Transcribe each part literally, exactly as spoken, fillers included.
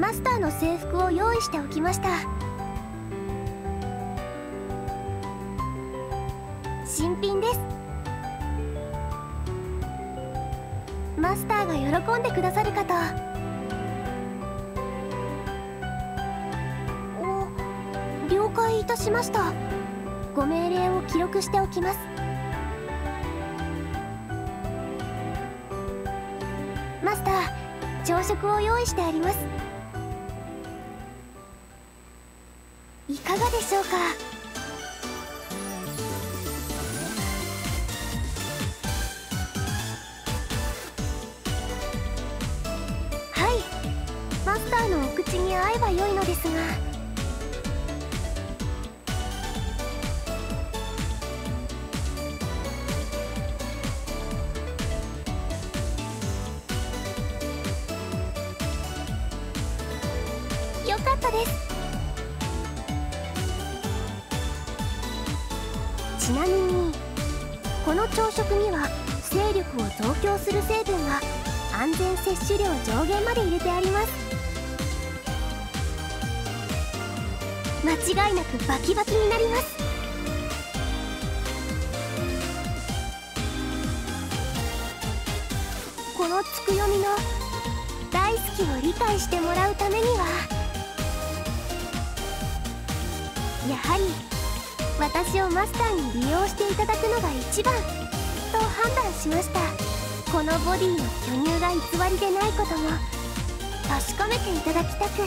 マスターの制服を用意しておきました。新品です。マスターが喜んでくださるかと。お、了解いたしました。ご命令を記録しておきます。マスター、朝食を用意してあります。いかがでしょうか。はい、マスターのお口に合えば良いのですが。よかったです。ちなみにこの朝食には勢力を増強する成分が安全摂取量上限まで入れてあります。間違いなくバキバキになります。このつくよみの大好きを理解してもらうためには、やはり私をマスターに利用していただくのが一番と判断しました。このボディの巨乳が偽りでないことも確かめていただきたく。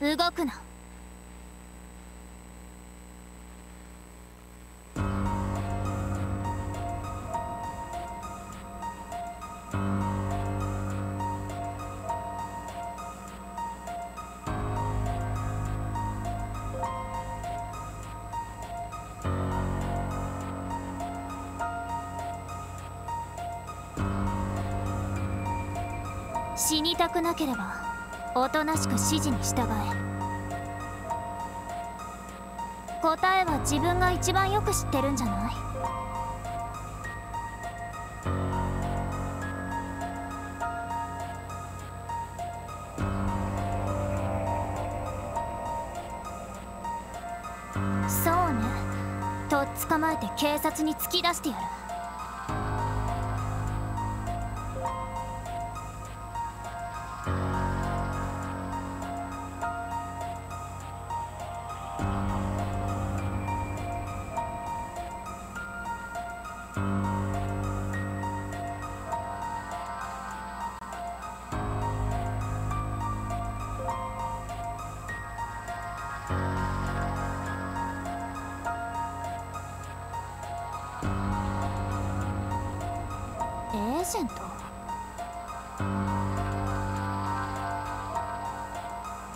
動くな。死にたくなければおとなしく指示に従え。答えは自分が一番よく知ってるんじゃない？捕まえて警察に突き出してやる。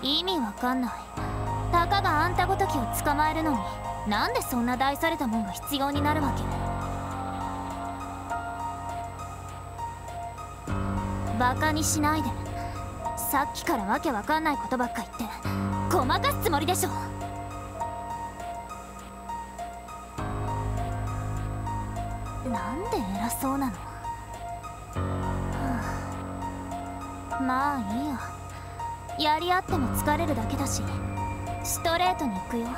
意味わかんない。たかがあんたごときを捕まえるのになんでそんな大それたもんが必要になるわけ？バカにしないで。さっきからわけわかんないことばっか言ってごまかすつもりでしょ。なんで偉そうなの？まあいいよ。やりあっても疲れるだけだし、ストレートに行くよ、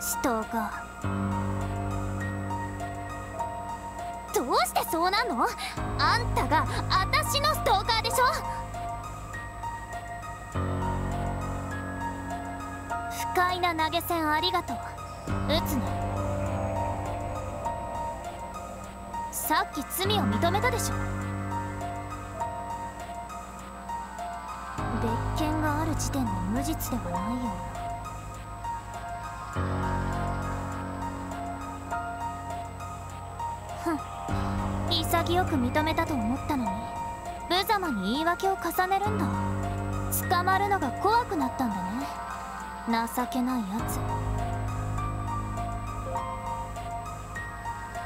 ストーカー。どうしてそうなんの？あんたがあたしのストーカーでしょ。不快な投げ銭ありがとう。打つね。さっき罪を認めたでしょ。別件がある時点で無実ではないような。ふん、潔く認めたと思ったのに無様に言い訳を重ねるんだ。捕まるのが怖くなったんだね。情けないやつ。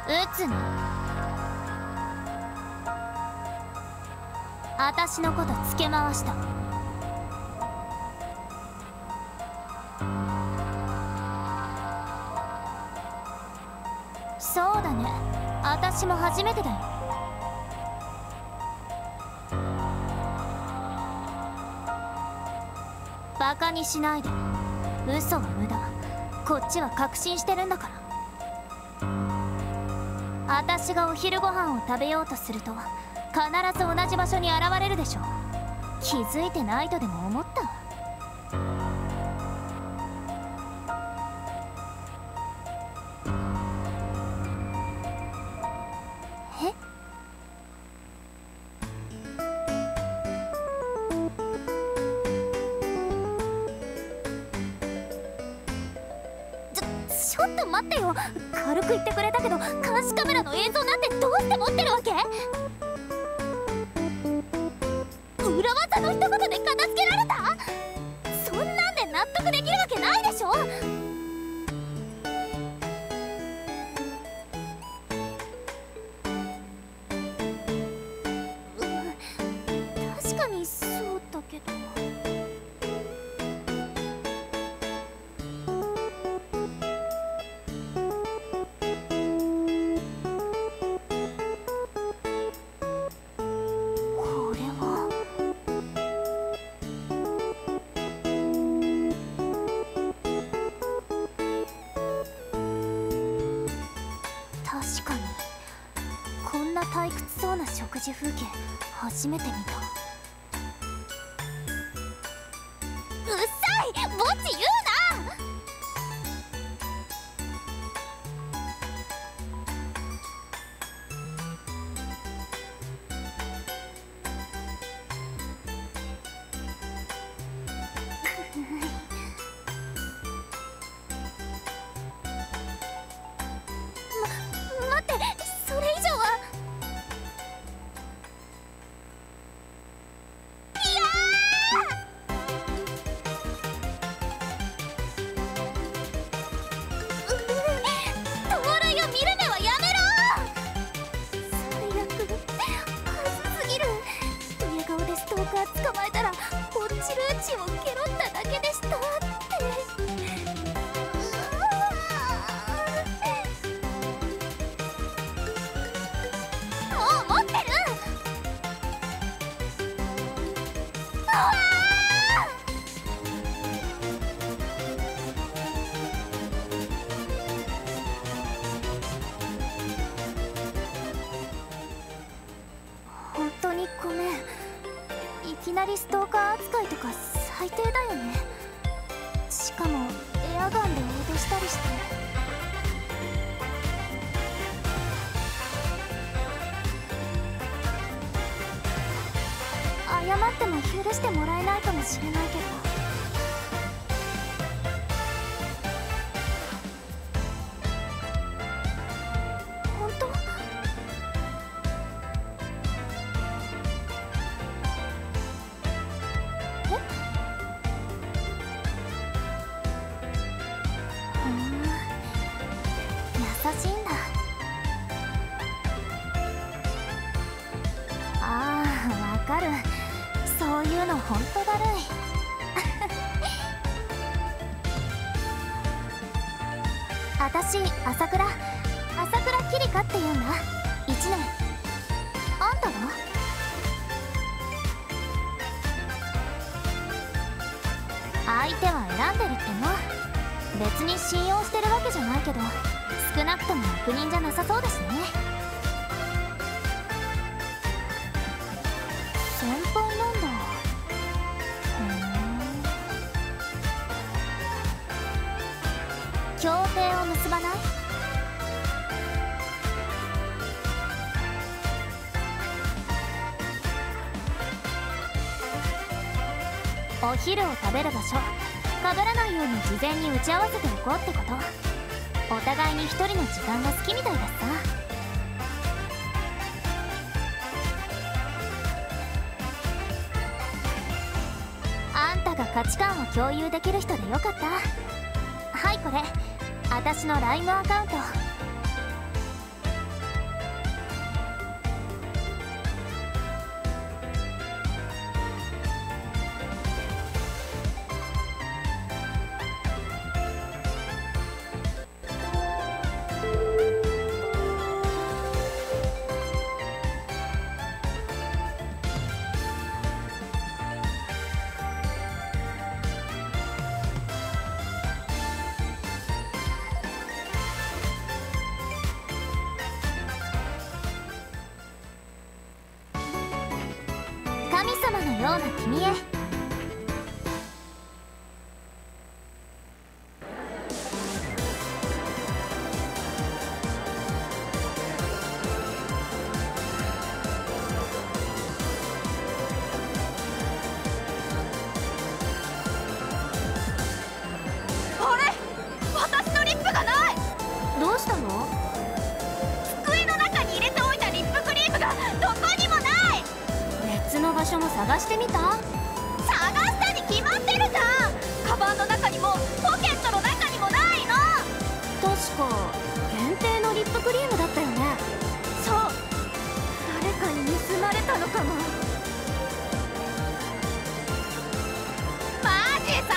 撃つな。あたしのことつけ回した。そうだね、あたしも初めてだよ。バカにしないで。嘘は無駄。こっちは確信してるんだから。あたしがお昼ご飯を食べようとすると必ず同じ場所に現れるでしょ。気づいてないとでも思った？え？ちょ、ちょっと待ってよ。軽く言ってくれたけど、監視カメラの映像なんてどうして持ってるわけ？あの一言で片付けられた？そんなんで納得できるわけないでしょ。うん、確かにそうだけど。退屈そうな食事風景初めて見た。うっさい！ぼっち言うな！ま、待って、それ以上は。捕まえたらチルーチをケロっただけでしたってもう持ってる。うわー、本当にごめん。いきなりストーカー扱いとか最低だよね。しかもエアガンで応募したりして。謝っても許してもらえないかもしれないけど、本当？優しいんだ。ああ、わかる。そういうのほんとだるい。あたし朝倉朝倉キリカっていうんだ。いちねん。あんたは？相手は選んでるっての。別に信用してるわけじゃないけど、少なくとも悪人じゃなさそうですね。先輩なんだ。協定を結ばない？お昼を食べる場所かぶらないように事前に打ち合わせておこうってこと。お互いに一人の時間が好きみたいだった。あんたが価値観を共有できる人でよかった。はい、これあたしの ライン アカウント。神様のような君へ。あれ、私のリップがない。どうしたの？机の中に入れておいたリップクリームがどこにもない。別の場所も探してみた？探したに決まってるじゃん。カバンの中にもポケットの中にもないの。確か限定のリップクリームだったよね。そう、誰かに盗まれたのかも。マジ最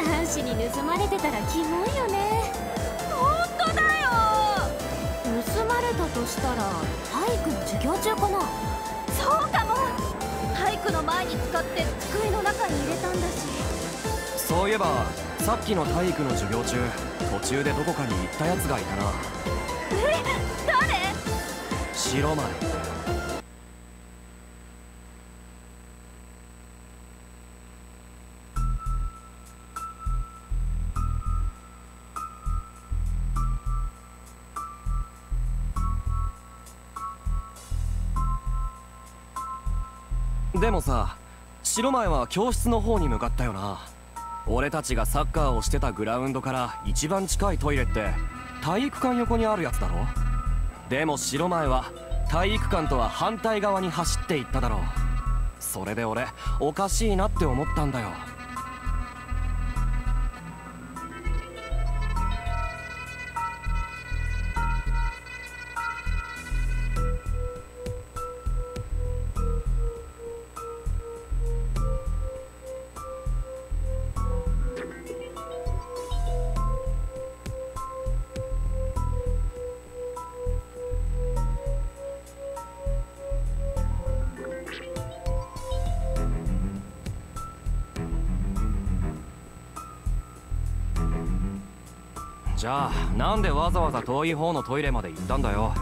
悪。男子に盗まれてたらキモいよね。本当だよ。盗まれたとしたら体育の授業中かな。そうかも。体育の前に使って机の中に入れたんだし。そういえばさっきの体育の授業中、途中でどこかに行ったやつがいたな。え、誰？白丸。でもさ、白前は教室の方に向かったよな。俺たちがサッカーをしてたグラウンドから一番近いトイレって体育館横にあるやつだろ。でも白前は体育館とは反対側に走っていっただろう。それで俺おかしいなって思ったんだよ。じゃあなんでわざわざ遠い方のトイレまで行ったんだよ。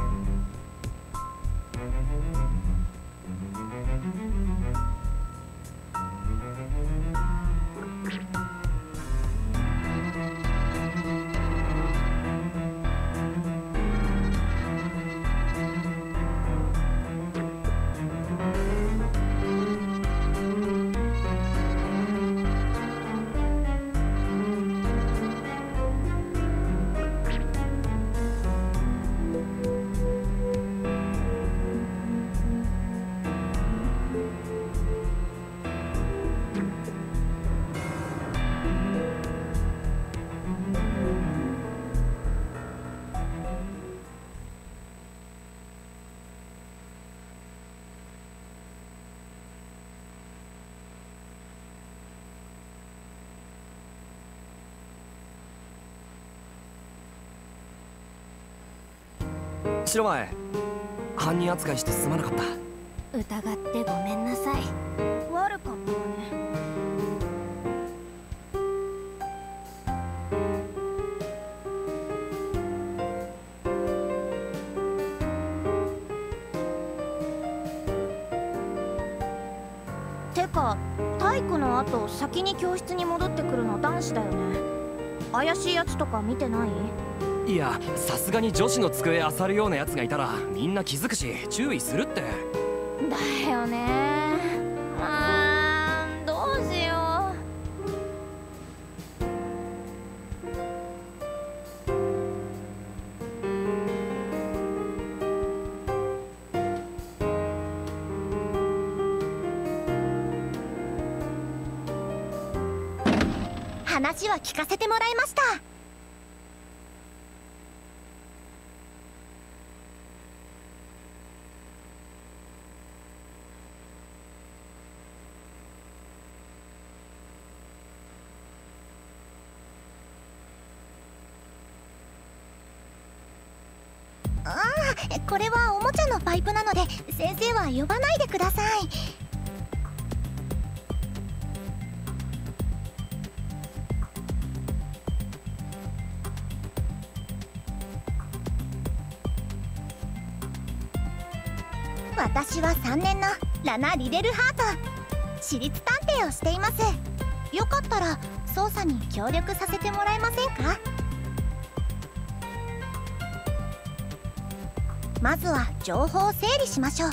白前、犯人扱いしてすまなかった。疑ってごめんなさい。悪かったわね。てか体育の後先に教室に戻ってくるの男子だよね。怪しいやつとか見てない？いや、さすがに女子の机漁るようなやつがいたらみんな気づくし注意するって。だよねー。あー、どうしよう。話は聞かせてもらいました。これはおもちゃのパイプなので先生は呼ばないでください。私はさんねんのラナ・リデルハート、私立探偵をしています。よかったら捜査に協力させてもらえませんか？まずは情報を整理しましょう。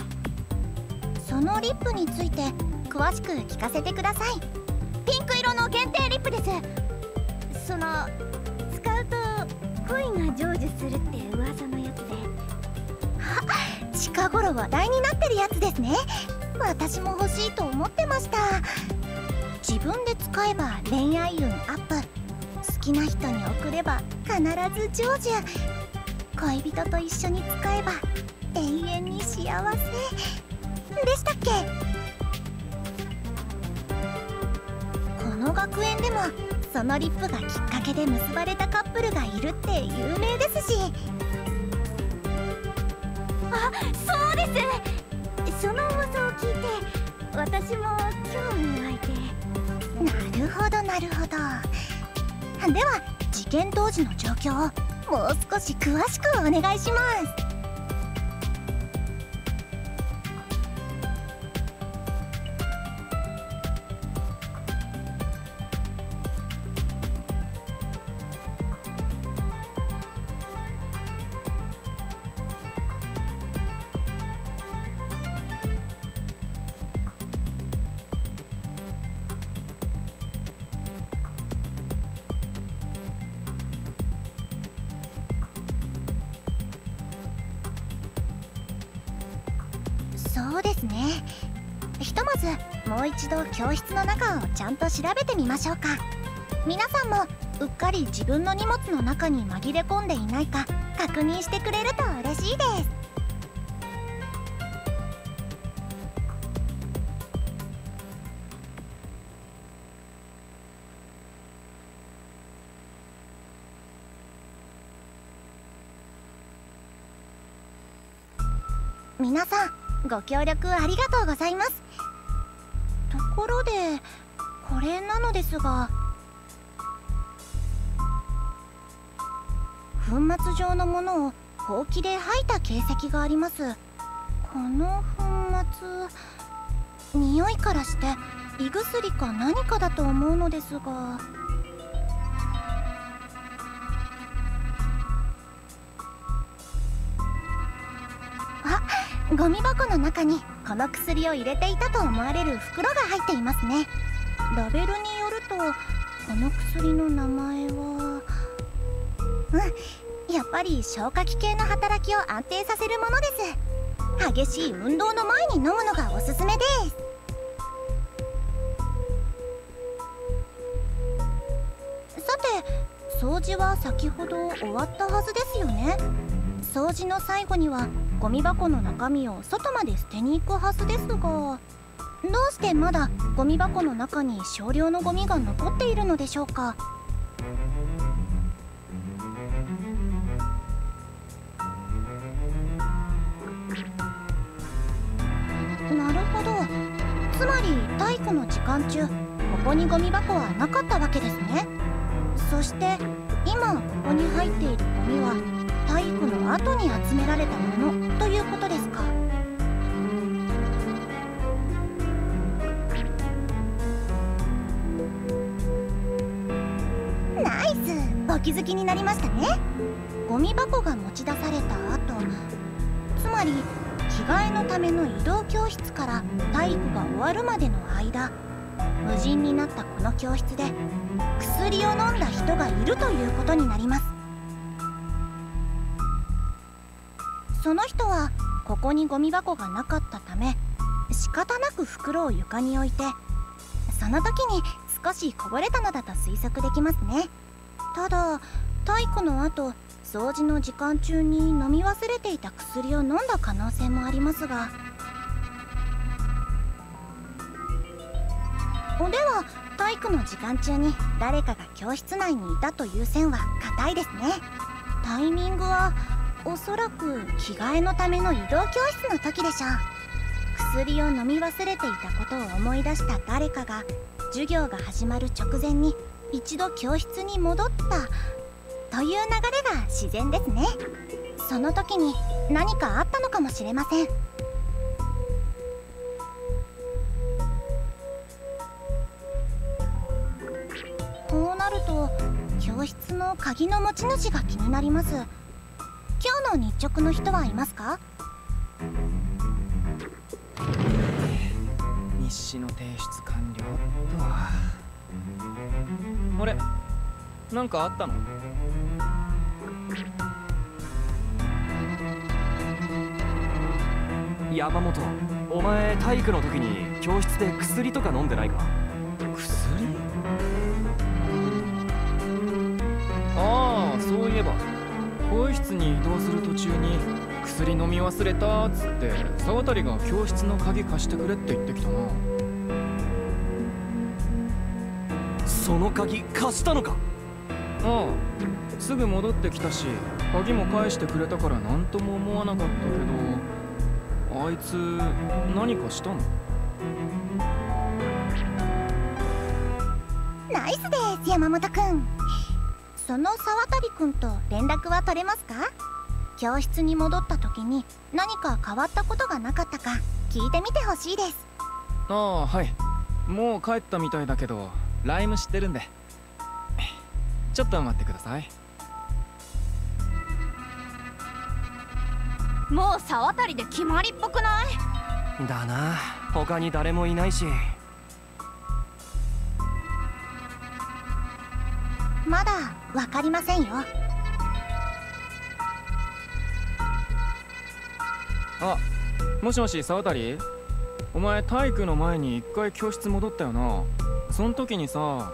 そのリップについて詳しく聞かせてください。ピンク色の限定リップです。その使うと恋が成就するって噂のやつで。は近頃話題になってるやつですね。私も欲しいと思ってました。自分で使えば恋愛運アップ、好きな人に贈れば必ず成就、恋人と一緒に使えば永遠に幸せでしたっけ。この学園でもそのリップがきっかけで結ばれたカップルがいるって有名ですし。あ、そうです。その噂を聞いて私も興味湧いて。なるほどなるほど。では事件当時の状況をもう少し詳しくお願いします。そうですね。ひとまずもう一度教室の中をちゃんと調べてみましょうか。皆さんもうっかり自分の荷物の中に紛れ込んでいないか確認してくれると嬉しいです。皆さんご協力ありがとうございます。ところでこれなのですが。粉末状のものをほうきで吐いた形跡があります。この粉末、匂いからして胃薬か何かだと思うのですが。あ、ゴミ箱の中にこの薬を入れていたと思われる袋が入っていますね。ラベルによるとこの薬の名前は、うん、やっぱり消化器系の働きを安定させるものです。激しい運動の前に飲むのがおすすめです。さて、掃除は先ほど終わったはずですよね。掃除の最後にはゴミ箱の中身を外まで捨てに行くはずですが、どうしてまだゴミ箱の中に少量のゴミが残っているのでしょうか。なるほど、つまり体育の時間中ここにゴミ箱はなかったわけですね。そして今ここに入っているゴミは体育の後に集められたものということですか。ナイス、お気づきになりましたね。ゴミ箱が持ち出された後、つまり着替えのための移動教室から体育が終わるまでの間、無人になったこの教室で薬を飲んだ人がいるということになります。その人はここにゴミ箱がなかったため、仕方なく袋を床に置いて、その時に少しこぼれたのだと推測できますね。ただ体育の後、掃除の時間中に飲み忘れていた薬を飲んだ可能性もありますが、では体育の時間中に誰かが教室内にいたという線は固いですね。タイミングはおそらく着替えのための移動教室の時でしょう。薬を飲み忘れていたことを思い出した誰かが授業が始まる直前に一度教室に戻ったという流れが自然ですね。その時に何かあったのかもしれません。こうなると教室の鍵の持ち主が気になります。今日の日直の人はいますか？日誌の提出完了とは。あれ、なんかあったの？山本、お前体育の時に教室で薬とか飲んでないか？薬？ああ、そういえば更衣室に移動する途中に薬飲み忘れたっつって沢渡が教室の鍵貸してくれって言ってきたな。その鍵貸したのか？ああ、すぐ戻ってきたし鍵も返してくれたから何とも思わなかったけど、あいつ何かしたの？ナイスです山本くん。その沢渡くんと連絡は取れますか？教室に戻った時に何か変わったことがなかったか聞いてみてほしいです。ああ、はい、もう帰ったみたいだけどライム知ってるんでちょっと待ってください。もう沢渡で決まりっぽくない？だな、他に誰もいないし。まだわかりませんよ。あ、もしもし沢渡、お前体育の前に一回教室戻ったよな。その時にさ、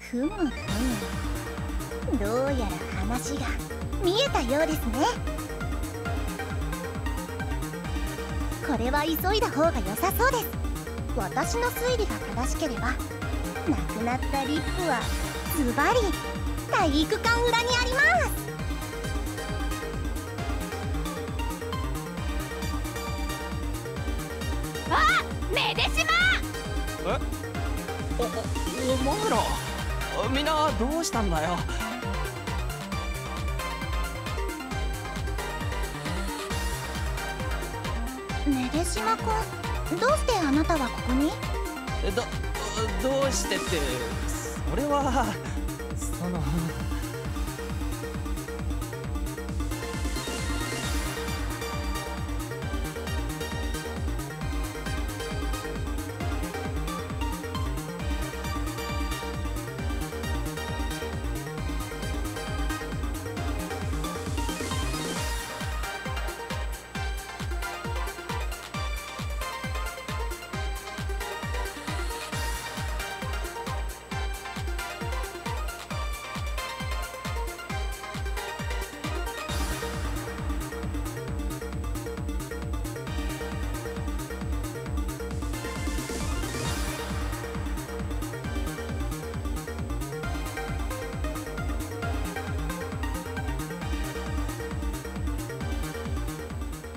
ふむふむ、どうやら話が見えたようですね。これは急いだ方が良さそうです。私の推理が正しければなくなったリップはズバリ体育館裏にあります。あっ、めでしま！え？お、お、お前らみんなどうしたんだよ。めでしま君、どうしてあなたはここに？ど、どうしてって、それはその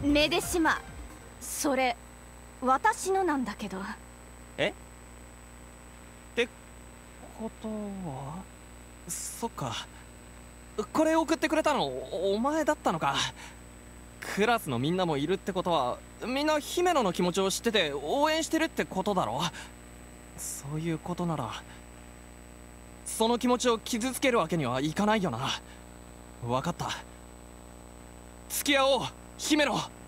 めでしま、それ私のなんだけど。え？ってことは、そっか、これ送ってくれたのお前だったのか。クラスのみんなもいるってことは、みんな姫野の気持ちを知ってて応援してるってことだろ。そういうことならその気持ちを傷つけるわけにはいかないよな。分かった、付き合おう姫野。